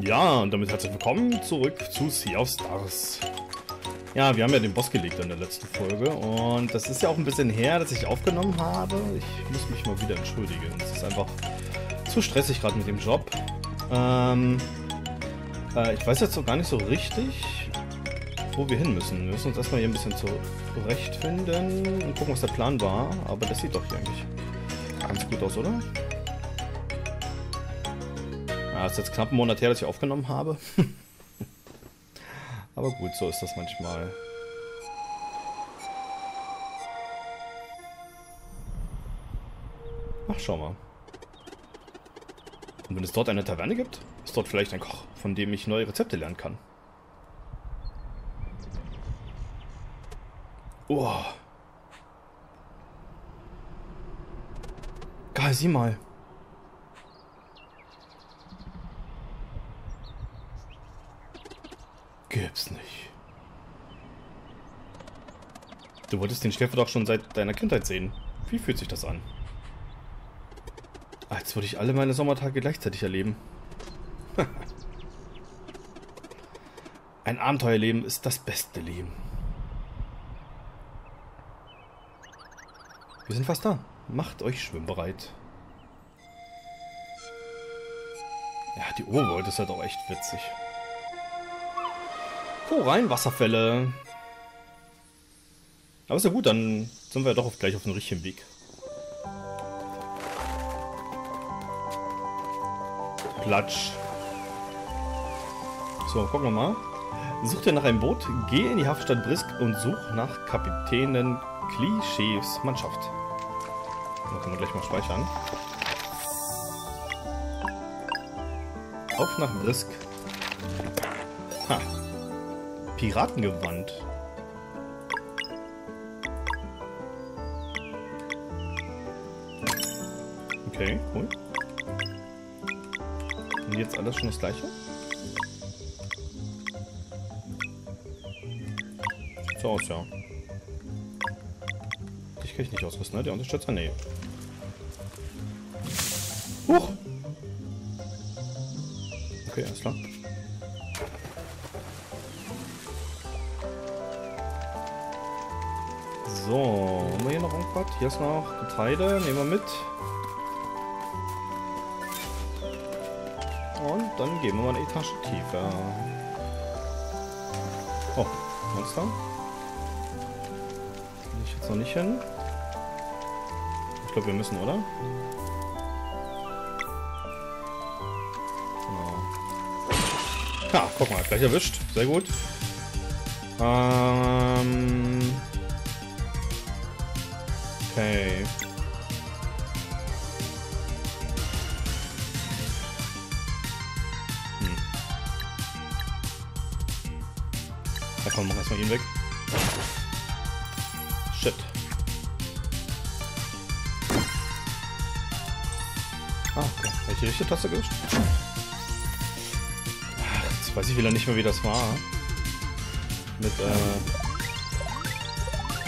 Ja, und damit herzlich willkommen zurück zu Sea of Stars. Ja, wir haben ja den Boss gelegt in der letzten Folge und das ist ja auch ein bisschen her, dass ich aufgenommen habe. Ich muss mich mal wieder entschuldigen. Es ist einfach zu stressig gerade mit dem Job. Ich weiß jetzt noch gar nicht so richtig, wo wir hin müssen. Wir müssen uns erstmal hier ein bisschen zurechtfinden und gucken, was der Plan war. Aber das sieht doch hier eigentlich ganz gut aus, oder? Ja, ist jetzt knapp einen Monat her, dass ich aufgenommen habe. Aber gut, so ist das manchmal. Ach, schau mal. Und wenn es dort eine Taverne gibt, ist dort vielleicht ein Koch, von dem ich neue Rezepte lernen kann. Oh. Geil, sieh mal. Gibt's nicht. Du wolltest den Schläfer doch schon seit deiner Kindheit sehen. Wie fühlt sich das an? Als würde ich alle meine Sommertage gleichzeitig erleben. Ein Abenteuerleben ist das beste Leben. Wir sind fast da. Macht euch schwimmbereit. Ja, die Oberwelt ist halt auch echt witzig. Oh, rein Wasserfälle. Aber ist ja gut, dann sind wir ja doch gleich auf dem richtigen Weg. Platsch. So, gucken wir mal. Sucht ihr nach einem Boot, geh in die Hafenstadt Brisk und such nach Kapitänen Klischees Mannschaft. Da können wir gleich mal speichern. Auf nach Brisk. Ha. Piratengewand. Okay, cool. Und jetzt alles schon das gleiche? So aus, ja. Dich kann ich nicht ausrüsten, ne? Der Unterstützer? Nee. Huch! Okay, alles klar. So, haben wir hier noch irgendwas? Hier ist noch Getreide, nehmen wir mit. Und dann gehen wir mal eine Etage tiefer. Oh, Monster. Will ich jetzt noch nicht hin? Ich glaube, wir müssen, oder? Genau. Ja, guck mal, gleich erwischt. Sehr gut. Okay. Da komm, mach erstmal ihn weg. Shit. Ah, okay. Habe ich die richtige Taste gewischt? Ach, jetzt weiß ich wieder nicht mehr, wie das war. Mit,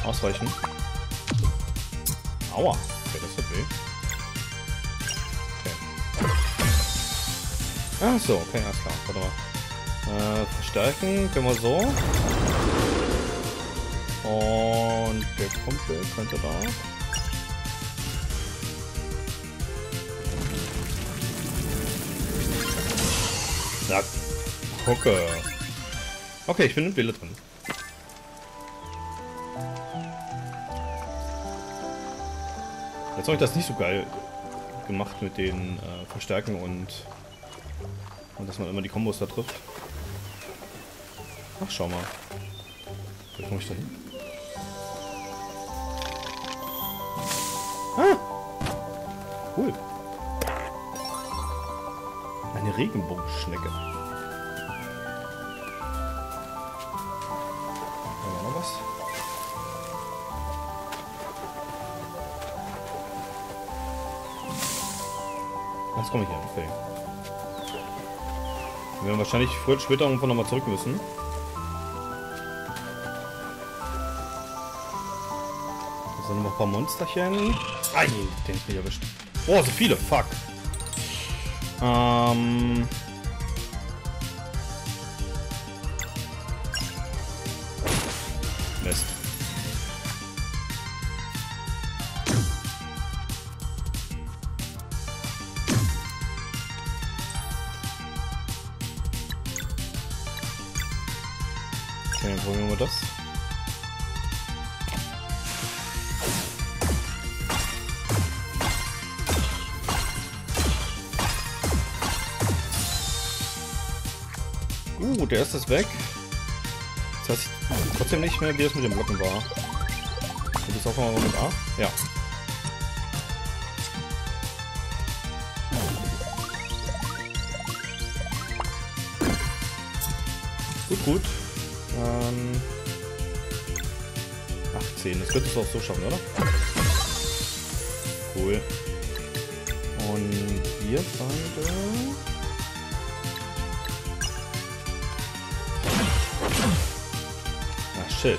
Ausweichen. Aua, okay, das tut weh. Okay. Ach so, okay, alles klar, warte mal. Verstärken, können wir so. Und der Kumpel könnte da. Na, gucke. Okay, ich bin im Bilde drin. Jetzt habe ich das nicht so geil gemacht mit den Verstärken und dass man immer die Kombos da trifft. Ach, schau mal. Wie komme ich da hin? Ah! Cool. Eine Regenbogenschnecke. Haben wir noch was? Jetzt komme ich hier, okay. Wir werden wahrscheinlich früher oder später irgendwann nochmal zurück müssen. Da sind noch ein paar Monsterchen. Ei, den ich nicht erwischt. Oh, so viele, fuck. Okay, dann probieren wir das. Der erste ist weg. Das heißt, ich trotzdem nicht mehr, wie es mit dem Blocken war. Und jetzt auch mal mit A. Ja. Gut. 18. Das wird es auch so schaffen, oder? Cool. Und wir fangen. Ah, shit.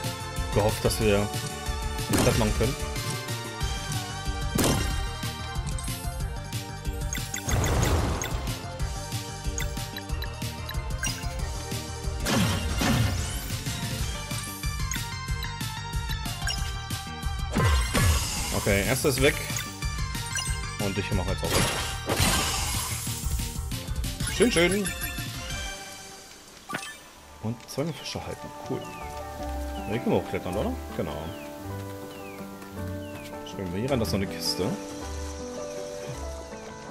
Gehofft, dass wir das machen können. Okay, erster ist weg. Und ich mache jetzt auch weg. Schön, schön. Und zwei Fische halten. Cool. Da können wir auch klettern, oder? Genau. Springen wir hier rein, das ist noch eine Kiste.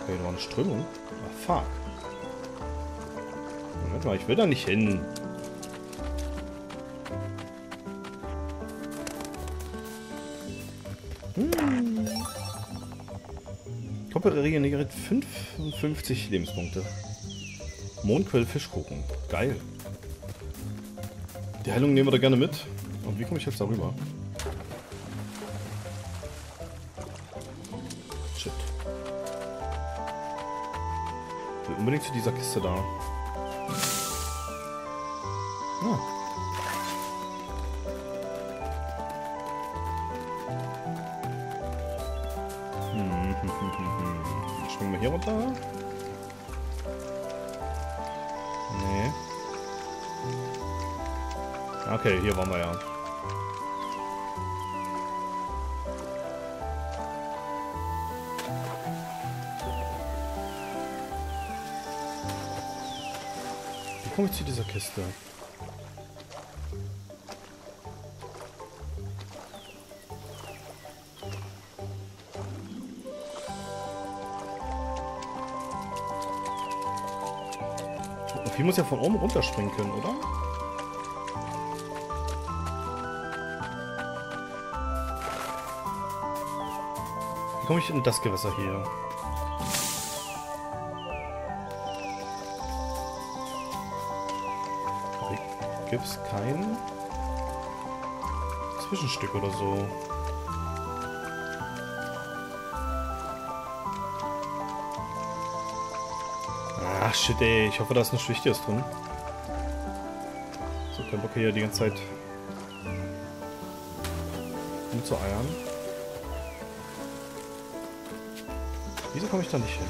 Okay, da war eine Strömung. Ah, fuck. Moment mal, ich will da nicht hin. Koppelregie generiert 55 Lebenspunkte. Mondquelle Fischkuchen. Geil. Die Heilung nehmen wir da gerne mit. Und wie komme ich jetzt da rüber? Shit. Ich will unbedingt zu dieser Kiste da. Ah. Springen wir hier runter? Nee. Okay, hier waren wir ja. Wie komme ich zu dieser Kiste? Hier muss ja von oben runterspringen können, oder? Wie komme ich in das Gewässer hier? Hier gibt es kein Zwischenstück oder so. Ach shit, ey. Ich hoffe, da ist eine Schicht jetzt drin. So, kein Bock hier die ganze Zeit rumzueiern. Wieso komme ich da nicht hin?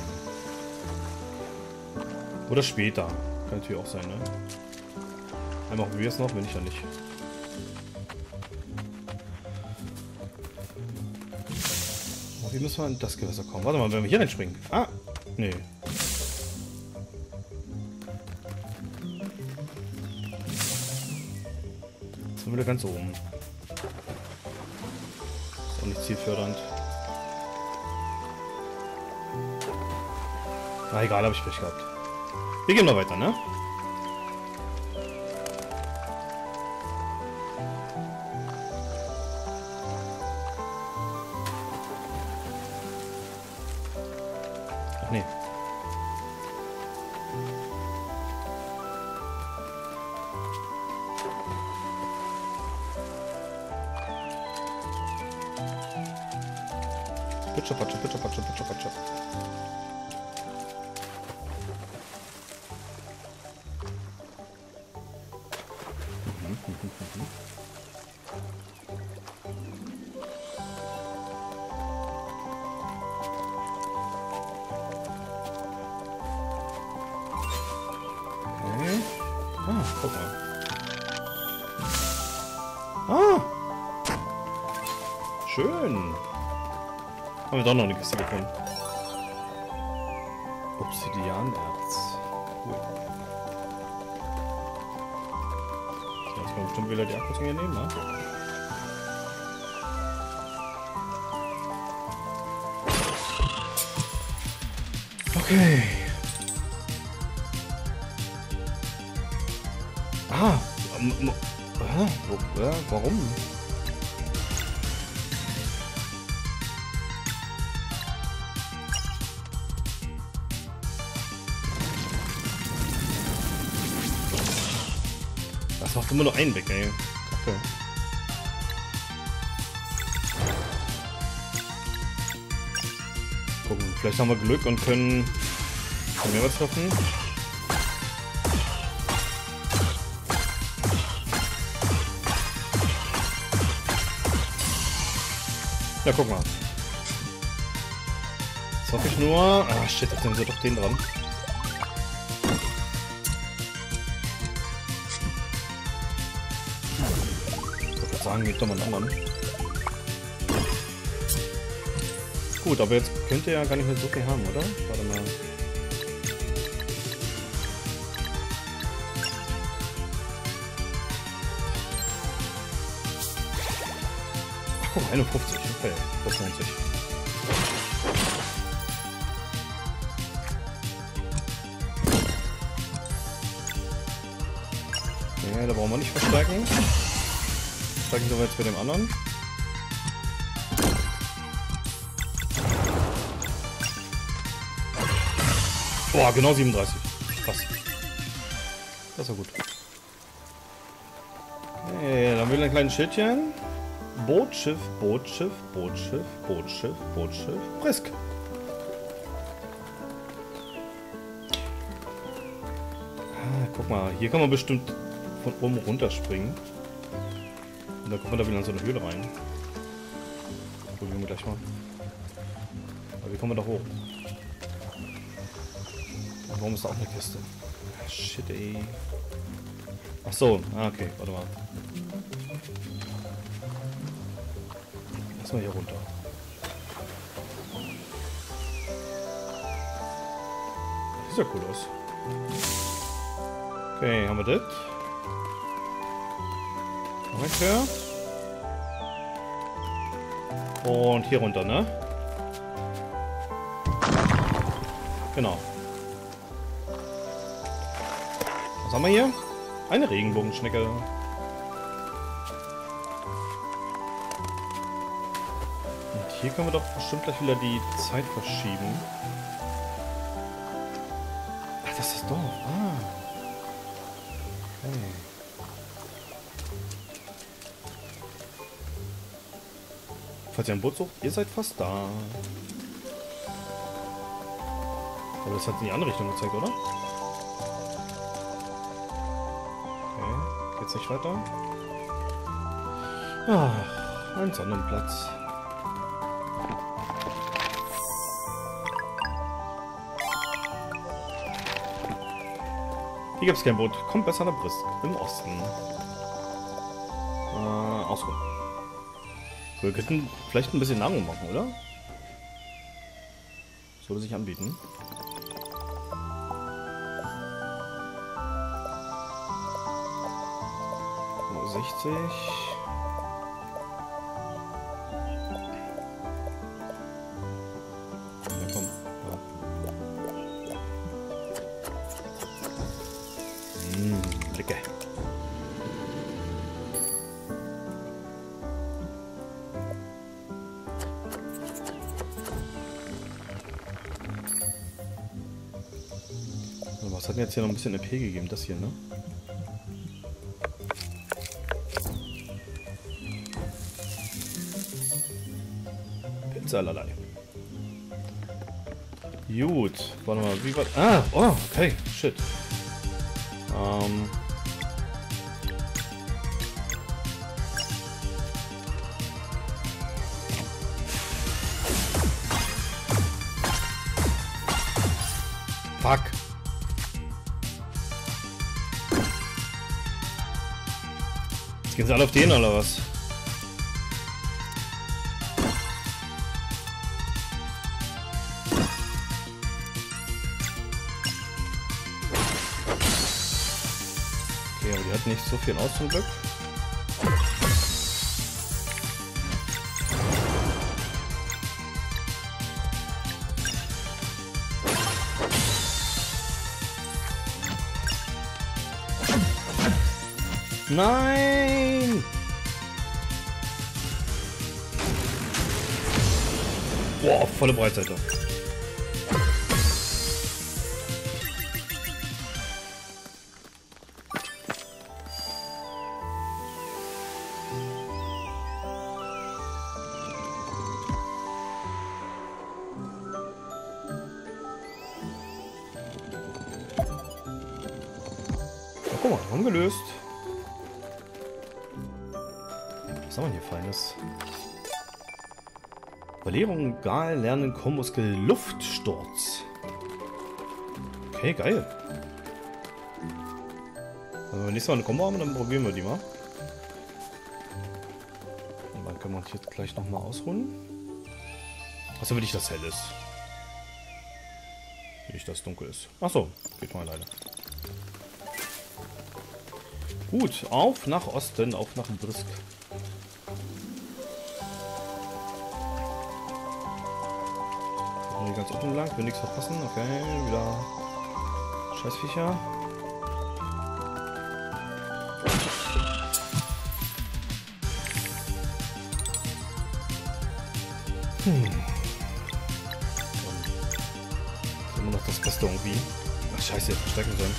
Oder später. Kann natürlich auch sein, ne? Einmal probieren wir es noch, wenn ich da nicht. Oh, wie müssen wir in das Gewässer kommen? Warte mal, wenn wir hier reinspringen. Ah! Nee. Jetzt sind wir da ganz oben. Ist auch nicht zielfördernd. Ah, egal, habe ich Pech gehabt. Wir gehen mal weiter, ne? Ach nee. Pitsche, patsche, pitsche, patsche, pitsche, patsche. Schön. Haben wir doch noch eine Kiste bekommen. Obsidianerz. Cool. So, jetzt Ja, bestimmt will er die Abkürzung hier nehmen, ne? Okay. Ah. Warum? Das macht immer nur einen weg, ey. Kacke. Gucken, vielleicht haben wir Glück und können mehr was schaffen. Na, guck mal. Jetzt hoffe ich nur... Ah, shit, jetzt nehmen wir doch den dran. Ich würde sagen, geht doch mal einen anderen. Gut, aber jetzt könnt ihr ja gar nicht mehr so viel haben, oder? Warte mal. Ach, guck mal, 51. Okay, das lohnt sich. Okay, da brauchen wir nicht verstärken. Verstärken wir jetzt mit dem anderen. Boah, genau 37. Krass. Das war gut. Okay, dann will ich ein kleines Schildchen. Bootschiff, Bootschiff, Bootschiff, Bootschiff, Bootschiff, Frisk. Ah, guck mal, hier kann man bestimmt von oben runterspringen. Und dann kommt man da wieder in so eine Höhle rein. Das probieren wir gleich mal. Aber wie kommen wir da hoch? Und warum ist da auch eine Kiste? Ah, shit, ey. Ach so, ah, okay, warte mal. Hier runter. Sieht ja cool aus. Okay, haben wir das. Okay. Und hier runter, ne? Genau. Was haben wir hier? Eine Regenbogenschnecke. Hier können wir doch bestimmt gleich wieder die Zeit verschieben. Ach, das ist das Dorf. Ah. Okay. Falls ihr ein Boot sucht, ihr seid fast da. Aber das hat in die andere Richtung gezeigt, oder? Okay, geht's nicht weiter? Ach, einen anderen Platz. Hier gibt es kein Boot. Kommt besser nach Brisk. Im Osten. Ausruhen. Wir könnten vielleicht ein bisschen Nahrung machen, oder? Sollte sich anbieten. Nur 60. Lecker. Was hat denn jetzt hier noch ein bisschen EP gegeben? Das hier, ne? Pizza allerlei. Gut, warte mal, wie war... Ah, oh, okay, shit. Fuck. Jetzt gehen sie alle auf den oder was? Ja, die hat nicht so viel aus zum Glück. Nein! Boah, volle Breitseite. Oh, guck mal, ungelöst. Was haben wir hier Feines? Verlierung, Gal, Lernen, Kombo-Skill, Luftsturz. Okay, geil. Also wenn wir nächstes Mal eine Kombo haben, dann probieren wir die mal. Und dann können wir uns jetzt gleich nochmal ausruhen. Achso, wenn nicht das hell ist. Nicht das dunkel ist. Achso, geht mal alleine. Gut, auf nach Osten, auf nach Brisk. Ganz offen lang, will nichts verpassen. Okay, wieder Scheißviecher. Das ist immer noch das Beste irgendwie. Ach scheiße, jetzt verstecken sollen.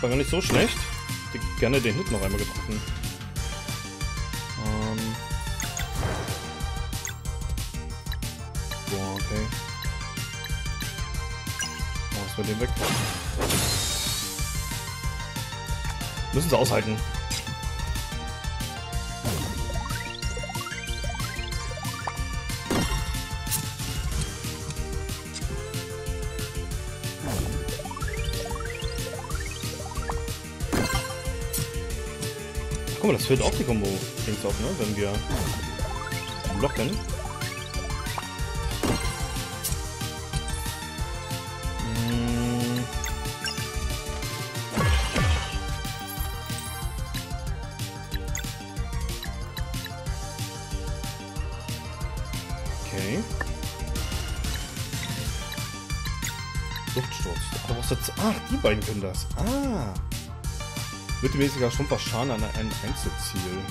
War gar nicht so schlecht. Ich hätte gerne den Hit noch einmal getroffen. Boah, okay. Oh, ist bei dem weg. Müssen sie aushalten. Guck mal, das führt auch die Kombo links auf, ne? Wenn wir blocken. Okay. Luftsturz. Da brauchst du jetzt... Ach, die beiden können das. Ah. Mittelmäßiger Schrumpfer Schaden an ein Einzelziel.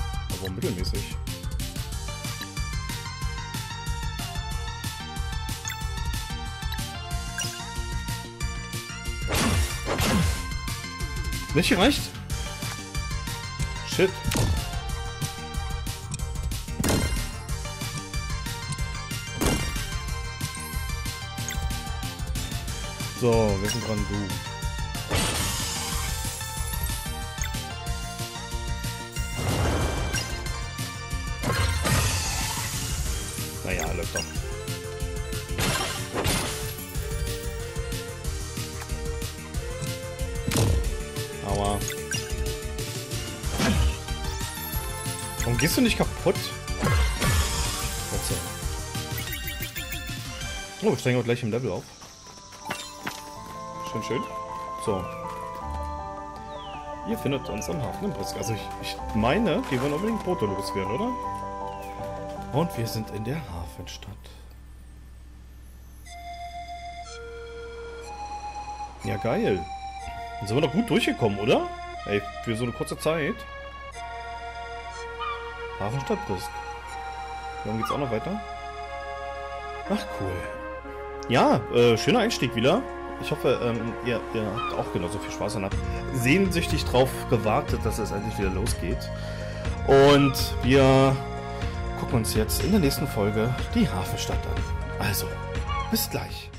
Aber mittelmäßig. Nicht gereicht? Shit. So, wir sind dran, du. Aua. Warum gehst du nicht kaputt? Oh, wir steigen auch gleich im Level auf. Schön, schön. So. Ihr findet uns am Hafen im Brisk. Also ich meine, die wollen unbedingt Brote loswerden, oder? Und wir sind in der Hafenstadt. Ja, geil. Dann sind wir doch gut durchgekommen, oder? Ey, für so eine kurze Zeit. Hafenstadt Brisk. Dann geht's auch noch weiter. Ach, cool. Ja, schöner Einstieg wieder. Ich hoffe, ihr habt auch genauso viel Spaß und habt sehnsüchtig drauf gewartet, dass es endlich wieder losgeht. Und wir gucken uns jetzt in der nächsten Folge die Hafenstadt an. Also, bis gleich.